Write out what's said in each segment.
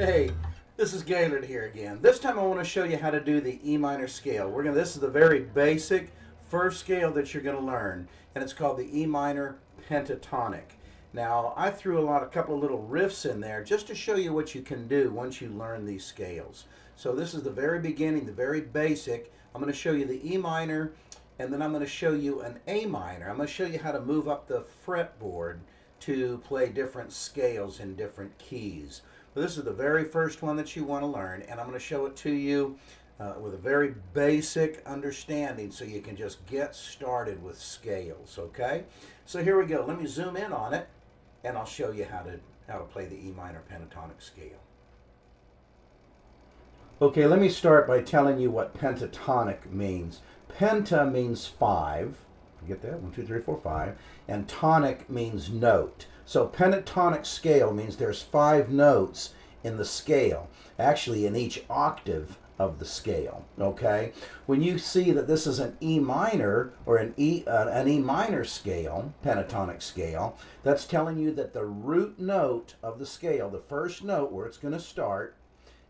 Hey, this is Gaylord here again. This time I want to show you how to do the E minor scale. This is the very basic first scale that you're going to learn, and it's called the E minor pentatonic. Now, I threw a couple of little riffs in there just to show you what you can do once you learn these scales. So this is the very beginning, the very basic. I'm going to show you the E minor, and then I'm going to show you an A minor. I'm going to show you how to move up the fretboard to play different scales in different keys. But this is the very first one that you want to learn, and I'm going to show it to you with a very basic understanding so you can just get started with scales, okay? So here we go. Let me zoom in on it, and I'll show you how to play the E minor pentatonic scale. Okay, let me start by telling you what pentatonic means. Penta means five. You get that? 1, 2, 3, 4, 5. And tonic means note. So pentatonic scale means there's 5 notes in the scale, actually in each octave of the scale, okay? When you see that this is an E minor or an E minor scale, pentatonic scale, that's telling you that the root note of the scale, the first note where it's going to start,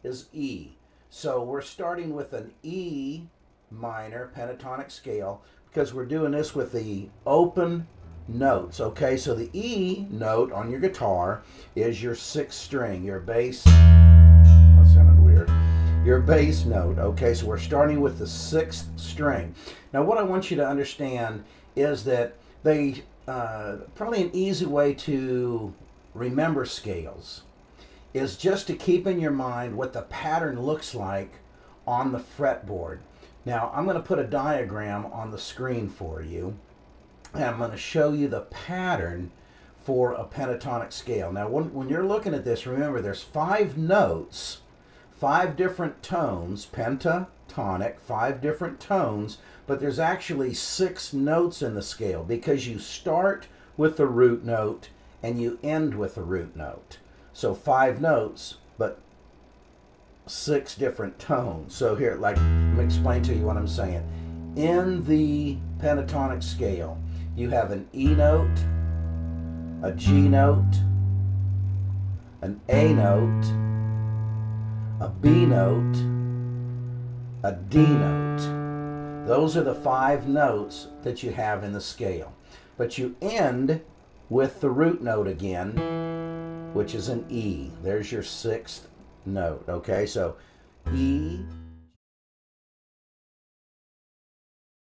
is E. So we're starting with an E minor pentatonic scale because we're doing this with the open notes, okay? So the E note on your guitar is your 6th string, your bass. That sounded weird. Your bass note, okay? So we're starting with the 6th string. Now what I want you to understand is that they, probably an easy way to remember scales is just to keep in your mind what the pattern looks like on the fretboard. Now I'm going to put a diagram on the screen for you, and I'm going to show you the pattern for a pentatonic scale. Now when you're looking at this, remember there's 5 notes, 5 different tones, pentatonic, 5 different tones, but there's actually 6 notes in the scale because you start with the root note and you end with the root note. So 5 notes, but 6 different tones. So here, let me explain to you what I'm saying. In the pentatonic scale, you have an E note, a G note, an A note, a B note, a D note. Those are the 5 notes that you have in the scale. But you end with the root note again, which is an E. There's your 6th note, okay? So E,